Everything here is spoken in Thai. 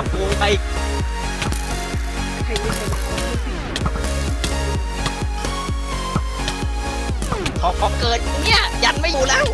تبقوا طيب.ขอเกิดเนี่ยยันไม่อยู่แล้ว